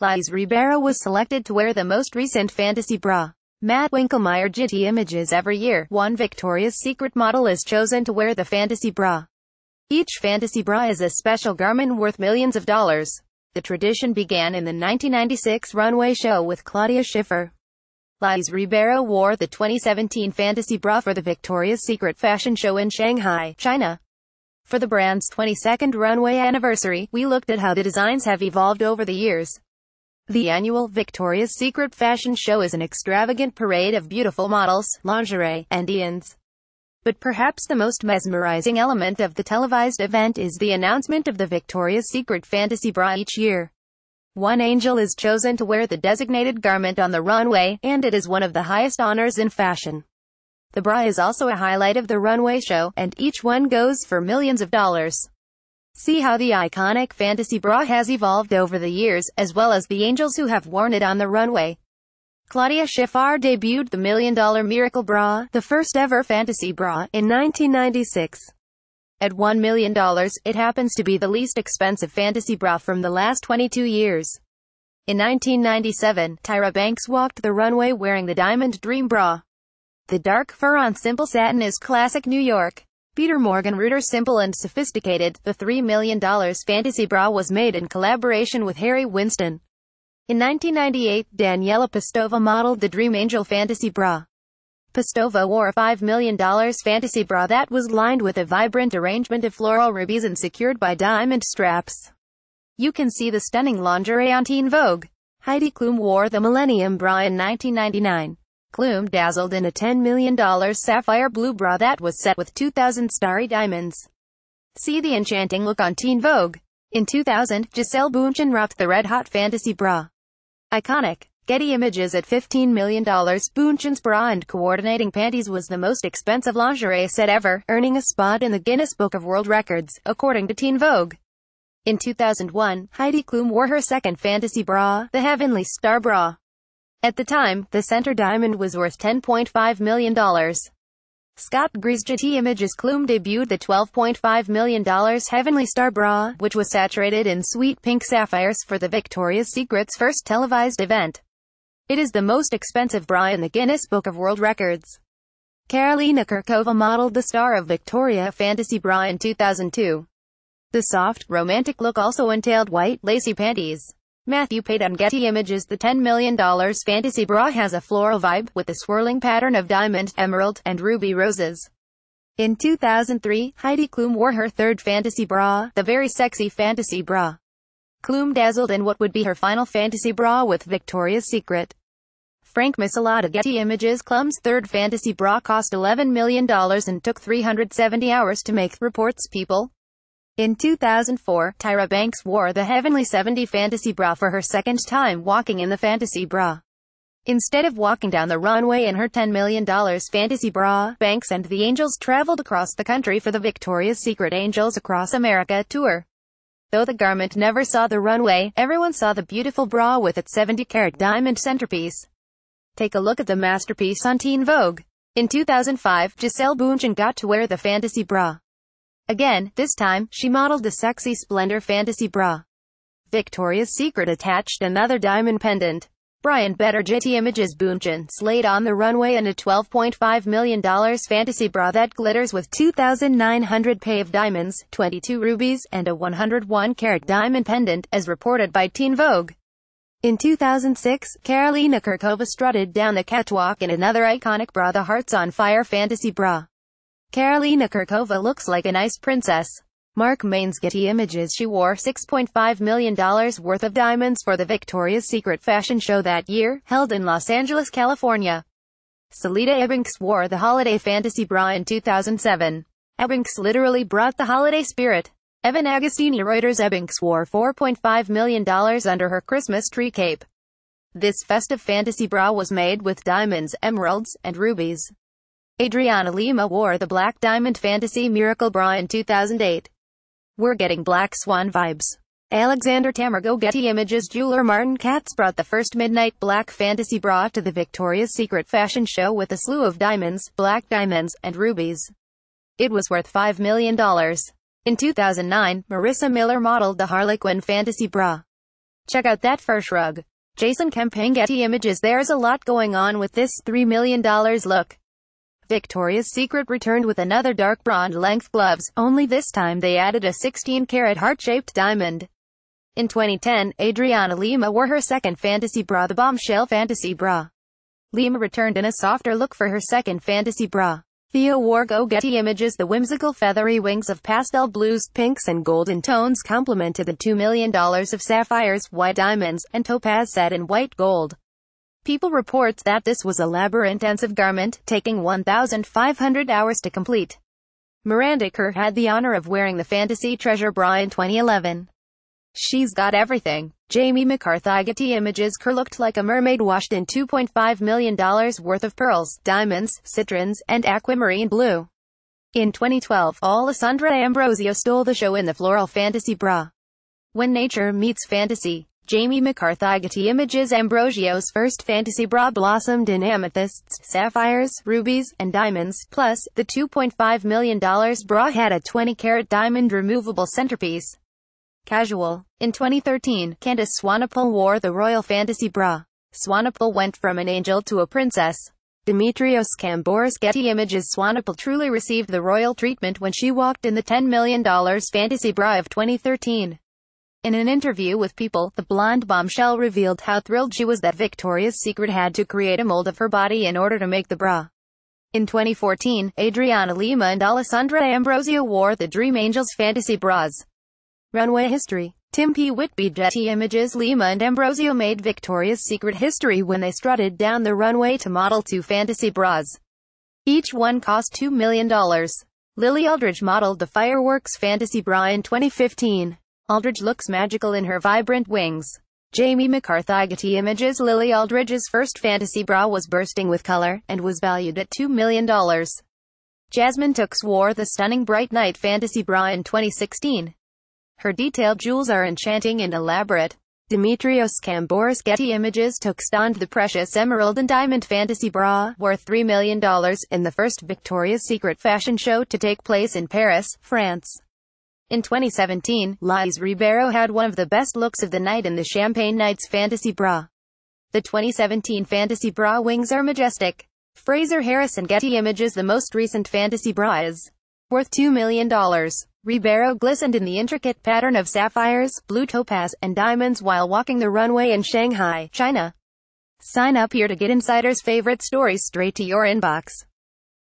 Lais Ribeiro was selected to wear the most recent Fantasy Bra. Matt Winkelmeyer, Getty Images. Every year, one Victoria's Secret model is chosen to wear the Fantasy Bra. Each Fantasy Bra is a special garment worth millions of dollars. The tradition began in the 1996 runway show with Claudia Schiffer. Lais Ribeiro wore the 2017 Fantasy Bra for the Victoria's Secret fashion show in Shanghai, China. For the brand's 22nd runway anniversary, we looked at how the designs have evolved over the years. The annual Victoria's Secret fashion show is an extravagant parade of beautiful models, lingerie, and eons. But perhaps the most mesmerizing element of the televised event is the announcement of the Victoria's Secret Fantasy Bra each year. One angel is chosen to wear the designated garment on the runway, and it is one of the highest honors in fashion. The bra is also a highlight of the runway show, and each one goes for millions of dollars. See how the iconic Fantasy Bra has evolved over the years, as well as the angels who have worn it on the runway. Claudia Schiffer debuted the $1 Million Miracle Bra, the first ever Fantasy Bra, in 1996. At $1 million, it happens to be the least expensive Fantasy Bra from the last 22 years. In 1997, Tyra Banks walked the runway wearing the Diamond Dream Bra. The dark fur on simple satin is classic New York. Peter Morgan Rooter Simple and Sophisticated. The $3 million Fantasy Bra was made in collaboration with Harry Winston. In 1998, Daniela Pistova modeled the Dream Angel Fantasy Bra. Pistova wore a $5 million Fantasy Bra that was lined with a vibrant arrangement of floral rubies and secured by diamond straps. You can see the stunning lingerie on Teen Vogue. Heidi Klum wore the Millennium Bra in 1999. Klum dazzled in a $10 million sapphire blue bra that was set with 2,000 starry diamonds. See the enchanting look on Teen Vogue. In 2000, Gisele Bundchen rocked the red-hot Fantasy Bra. Iconic. Getty Images. At $15 million, Bundchen's bra and coordinating panties was the most expensive lingerie set ever, earning a spot in the Guinness Book of World Records, according to Teen Vogue. In 2001, Heidi Klum wore her second Fantasy Bra, the Heavenly Star Bra. At the time, the center diamond was worth $10.5 million. Scott Griesgetty Images. Klum debuted the $12.5 million Heavenly Star Bra, which was saturated in sweet pink sapphires for the Victoria's Secret's first televised event. It is the most expensive bra in the Guinness Book of World Records. Karolina Kurkova modeled the Star of Victoria Fantasy Bra in 2002. The soft, romantic look also entailed white, lacy panties. Matthew Pate on Getty Images. The $10 million Fantasy Bra has a floral vibe, with a swirling pattern of diamond, emerald, and ruby roses. In 2003, Heidi Klum wore her third Fantasy Bra, the Very Sexy Fantasy Bra. Klum dazzled in what would be her final Fantasy Bra with Victoria's Secret. Frank Misalata, Getty Images. Klum's third Fantasy Bra cost $11 million and took 370 hours to make, reports People. In 2004, Tyra Banks wore the Heavenly 70 Fantasy Bra for her second time walking in the Fantasy Bra. Instead of walking down the runway in her $10 million Fantasy Bra, Banks and the Angels traveled across the country for the Victoria's Secret Angels Across America tour. Though the garment never saw the runway, everyone saw the beautiful bra with its 70-carat diamond centerpiece. Take a look at the masterpiece on Teen Vogue. In 2005, Gisele Bundchen got to wear the Fantasy Bra. Again, this time, she modeled the Sexy Splendor Fantasy Bra. Victoria's Secret attached another diamond pendant. Brian Better, Getty Images. Bundchen slayed on the runway in a $12.5 million Fantasy Bra that glitters with 2,900 paved diamonds, 22 rubies, and a 101-carat diamond pendant, as reported by Teen Vogue. In 2006, Karolina Kurkova strutted down the catwalk in another iconic bra, the Hearts on Fire Fantasy Bra. Karolina Kurkova looks like an ice princess. Mark Main's Getty Images. She wore $6.5 million worth of diamonds for the Victoria's Secret fashion show that year, held in Los Angeles, California. Selita Ebinks wore the Holiday Fantasy Bra in 2007. Ebinks literally brought the holiday spirit. Evan Agostini Reuters. Ebinks wore $4.5 million under her Christmas tree cape. This festive Fantasy Bra was made with diamonds, emeralds, and rubies. Adriana Lima wore the Black Diamond Fantasy Miracle Bra in 2008. We're getting Black Swan vibes. Alexander Tamargo, Getty Images. Jeweler Martin Katz brought the first Midnight Black Fantasy Bra to the Victoria's Secret fashion show with a slew of diamonds, black diamonds, and rubies. It was worth $5 million. In 2009, Marissa Miller modeled the Harlequin Fantasy Bra. Check out that first rug. Jason Kempang, Getty Images. There's a lot going on with this $3 million look. Victoria's Secret returned with another dark blonde length gloves, only this time they added a 16-carat heart-shaped diamond. In 2010, Adriana Lima wore her second Fantasy Bra, the bombshell Fantasy Bra. Lima returned in a softer look for her second Fantasy Bra. Theo Wargo, Getty Images. The whimsical feathery wings of pastel blues, pinks and golden tones complemented the $2 million of sapphires, white diamonds, and topaz set in white gold. People reports that this was a labor-intensive garment, taking 1,500 hours to complete. Miranda Kerr had the honor of wearing the Fantasy Treasure Bra in 2011. She's got everything. Jamie McCarthy, Getty Images. Kerr looked like a mermaid washed in $2.5 million worth of pearls, diamonds, citrons, and aquamarine blue. In 2012, Alessandra Ambrosio stole the show in the floral Fantasy Bra. When nature meets fantasy. Jamie McCarthy, Getty Images. Ambrosio's first Fantasy Bra blossomed in amethysts, sapphires, rubies, and diamonds, plus, the $2.5 million bra had a 20-carat diamond removable centerpiece. Casual. In 2013, Candace Swanepoel wore the Royal Fantasy Bra. Swanepoel went from an angel to a princess. Dimitrios Kamboris, Getty Images. Swanepoel truly received the royal treatment when she walked in the $10 million Fantasy Bra of 2013. In an interview with People, the blonde bombshell revealed how thrilled she was that Victoria's Secret had to create a mold of her body in order to make the bra. In 2014, Adriana Lima and Alessandra Ambrosio wore the Dream Angels Fantasy Bras. Runway history. Tim P. Whitby, Getty Images. Lima and Ambrosio made Victoria's Secret history when they strutted down the runway to model two Fantasy Bras. Each one cost $2 million. Lily Aldridge modeled the Fireworks Fantasy Bra in 2015. Aldridge looks magical in her vibrant wings. Jamie McCarthy, Getty Images. Lily Aldridge's first Fantasy Bra was bursting with color, and was valued at $2 million. Jasmine Tookes wore the stunning Bright Night Fantasy Bra in 2016. Her detailed jewels are enchanting and elaborate. Dimitrios Kamboris, Getty Images. Tookes donned the precious emerald and diamond Fantasy Bra, worth $3 million, in the first Victoria's Secret fashion show to take place in Paris, France. In 2017, Lais Ribeiro had one of the best looks of the night in the Champagne Nights Fantasy Bra. The 2017 Fantasy Bra wings are majestic. Fraser Harrison, Getty Images. The most recent Fantasy Bra is worth $2 million. Ribeiro glistened in the intricate pattern of sapphires, blue topaz, and diamonds while walking the runway in Shanghai, China. Sign up here to get insiders' favorite stories straight to your inbox.